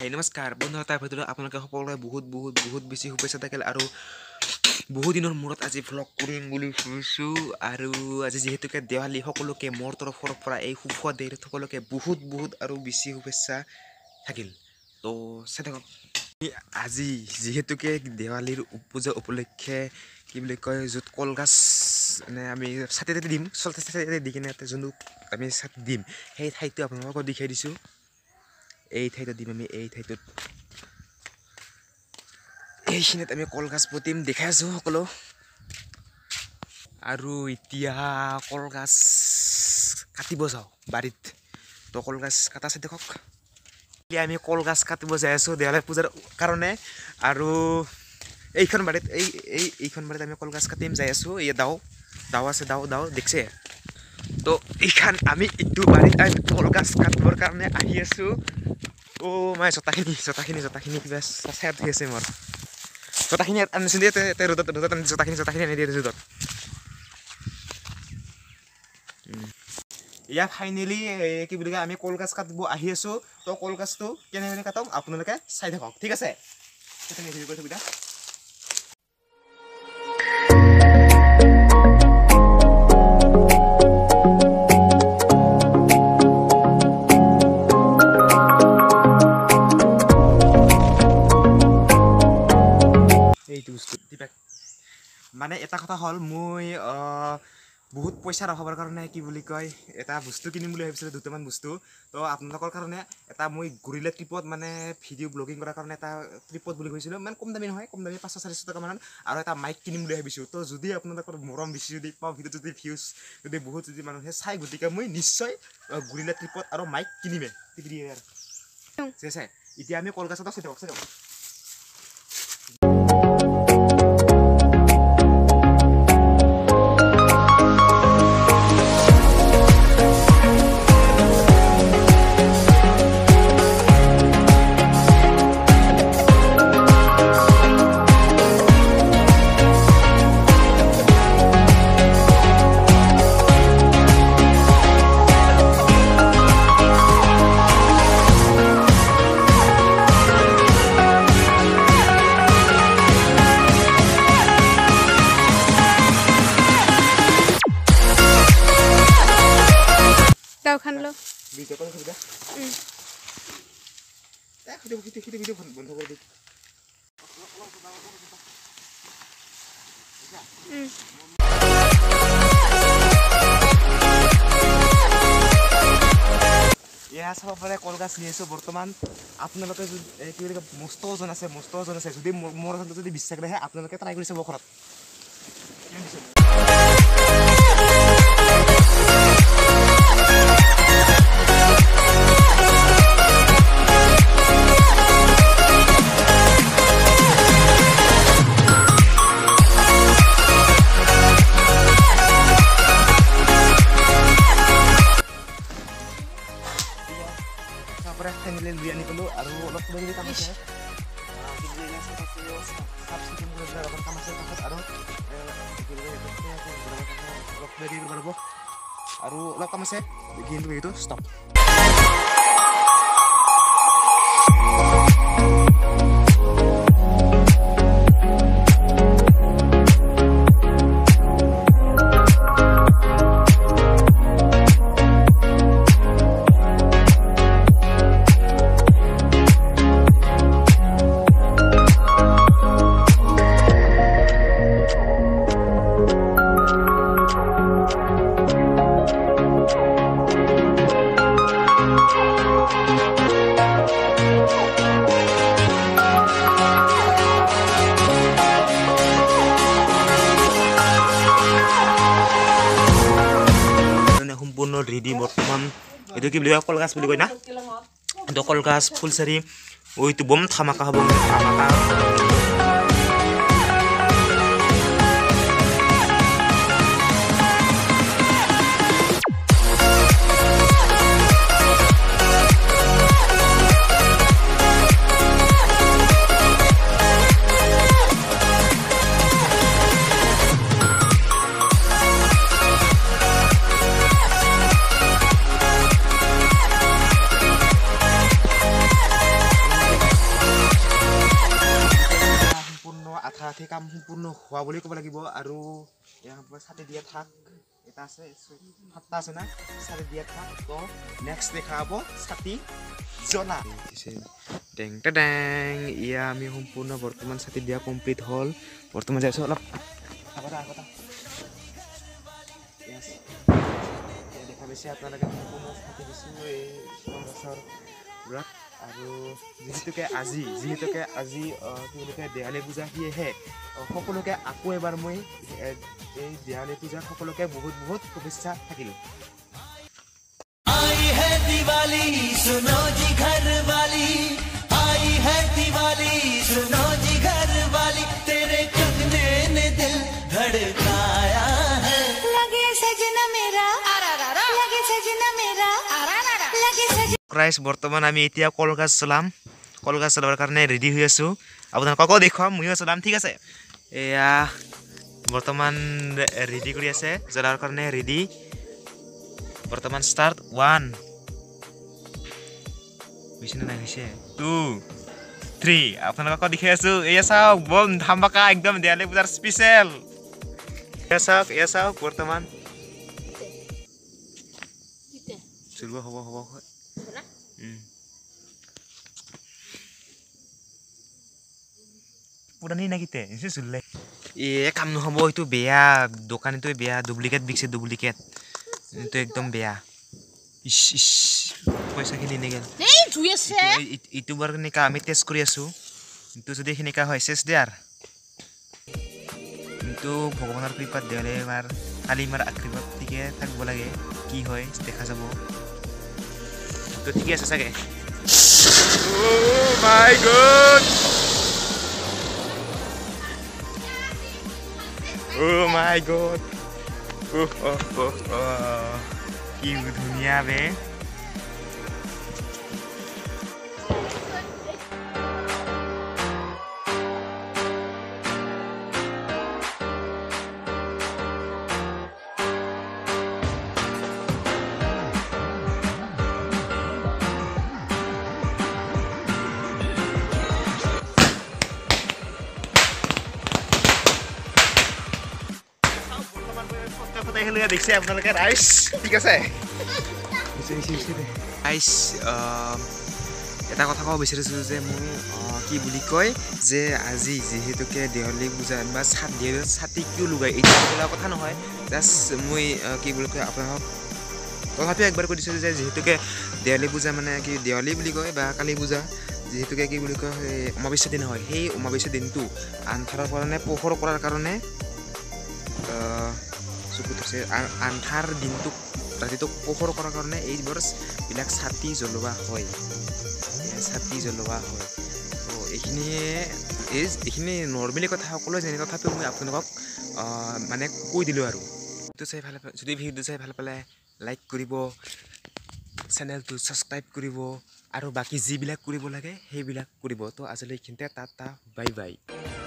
हाय नमस्कार बंधु ताई भेटलो आपल्याला সকলোৰে বহুত বহুত বহুত বেছি শুভেচ্ছা থাকিল আৰু বহুত দিনৰ মূৰত আজি ব্লগ কৰিম বুলি ভাবিছো আৰু আজি যেহেতুকে দেৱালী সকলোকে মোৰ তৰফৰ পৰা এই শুভ দেৰ সকলোকে বহুত বহুত আৰু বেছি শুভেচ্ছা থাকিল তো সেটা আজি যেহেতুকে দেৱালীৰ পূজা উপলক্ষে কি বুলি কয় যত কলগাছ মানে আমি সাথেতে দিম সাথেতে দিকেনাতে জনক আমি সাথ দিম সেই ঠাইটো আপোনালোকক দেখাই দিছো এই ঠাইটো দিম আমি এই ঠাইটোত এইখিনিত আমি কলগাছ পুতিম দেখাই আছো সকলো আৰু ইতিয়া কলগাছ কাটিব যাও বাড়িত তো কলগাছ কাটা আছে দেখক আমি কলগাছ কাটিব যাই আছো দেৱালী পূজাৰ কাৰণে আৰু এইখন বাড়িত এই এইখন বাড়িত আমি কলগাছ কাটিম যাই আছো এই দাও দাও আছে দাও দাও দেখছে তো এইখান আমি ইটো বাড়িত আমি কলগাছ কাটিবৰ কাৰণে আহি আছো Oh my sotahini guys saya tuh sih mor sotahini anu sendiri terutama sotahini ini dia terus dot ya finally kibudga kami kolkas kat bu akhir so to kolkas tuh kena kena katong apun mereka saya dah kok tiga saya kita ni juga sudah মানে এটা কথা হল মই বহুত পয়সা রাখবার কারণে কি বলি কয় এটা বস্তু কিনিম বুলি ভাবিছিল দুটামান বস্তু তো আপোনালোকৰ কাৰণে এটা মই গৰিলা ট্ৰিপত মানে ভিডিও ব্লগিং কৰাৰ কাৰণে এটা ট্ৰিপত বুলি কৈছিল মানে কম দামী নহয় কম দামী 500-400 টকা মান আৰু এটা মাইক কিনিম বুলি ভাবিছো তো যদি আপোনালোকৰ মৰম বেছি যদি পাও ভিডিও যদি ভিউজ যদি বহুত যদি মানুহে চাই গতিকে মই নিশ্চয় গৰিলা ট্ৰিপত আৰু মাইক কিনিমে টিপৰি আৰু সেছে এতিয়া আমি কলকাতাত আছে দক Kan lo video kan sudah video benda kau ya sebab pada kolgas ni so berteman apun lo tu kira mustahil zona saya jadi murah tu jadi bisa kerja apun lo kita naik di sebuah korat Begitu stop. Itu kita beli kolgas beli kau na, itu kolgas full seri, oh itu bom thamakah Ini থাকে কাম সম্পূর্ণ হওয়া বুলি কব লাগিব আৰু ইয়াৰ পৰা সাথে দিয়া থাক এটা আছে সাতটা আছে না সাথে দিয়া থাক তো নেক্সট দেখাব সাথী জনা টেং টেং ইয়া আমি সম্পূর্ণ বর্তমান সাথে দিয়া কমপ্লিট হল বর্তমান যাইছো অলপ আগটা আগটা यस ये देखा বেশি আপনারা লাগে সম্পূর্ণ সাথে দিছো এই সংসার BRAC Aduh, jisito ke azi, tu luka dehane puja hiye hai. Khoko luka aku ebar moi, dehane puja khoko luka bohut bohut ko bischa thakilo. Aayi hai Diwali, suno ji ghar wali. Aayi hai Diwali, suno ji ghar wali. Tere chakne ne dil dhadkaya hai. Lage sajna mera, ara ara. Lage sajna mera, ara ara. Lage sajna Guys, বর্তমান আমি এতিয়া কলগা সালাম কারণে ready হই আছো আপনারা কক দেখাম মই সালাম ঠিক আছে এয়া বর্তমান রেডি কৰি আছে জলাৰ কারণে রেডি বর্তমান স্টার্ট 1 বিছনা নাই হৈছে 2 3 আপনারা কক দেখি আছো এয়া চাও বম ধামবাকা একদম দেয়ালে পূজাৰ স্পেশাল এয়া চাও বর্তমান দিতে চলবা হ'ব হ'ব Purani na kita, ini sulit. Iya, kamu heboh itu bea, dokan itu bea, duplikat biksi duplikat, itu ekdom bea. Koisa kini nih kan? Nih, cuy sih. Itu baru nih kami tes kuriasu, itu sudah kini kah hasil dar. Itu bagaimana pripat dari mar, alimar akribat tiga tak boleh ya, kihoi, deka sabo. तो ठीक है ससके oh my God oh my God oh oh oh की दुनिया में Saya dikse apna laga rice, tiga saya. Isi. Rice, kita kau bisa resuze mui kibuli koi, je aziz, je itu ke diorle buza mas hat dia satu kilo guys. Itu kalau kau tanah hoy, das mui kibuli koi apa hok. Kalau tapi akbar kau disuruh je itu ke diorle buza mana ke diorle buli koi, bah kali buza. যেহেতু কি বুলি কয় অমাবস্যা দিন হয় সেই অমাবস্যা দিনটো আন্ধাৰৰ কাৰণে পোহৰ কৰাৰ কাৰণে সুপুতছে আন্ধাৰ দিনটো ৰাতিটো পোহৰ কৰাৰ কাৰণে এই বৰ্ষ বিলাক ছাতি জ্বলোৱা হয় তো এইখিনি নৰমালি কথা সকলো যেনে কথাটো মই আপোনালোকক মানে কৈ দিলো আৰু তো চাই ভাল যদি ভিডিও চাই ভাল পালে লাইক কৰিব চেনেলটো সাবস্ক্ৰাইব কৰিব আৰু বাকি জিবিলাক কৰিব লাগে হেবিলাক কৰিব তো আজিলৈ এইখিনতে টাটা বাই বাই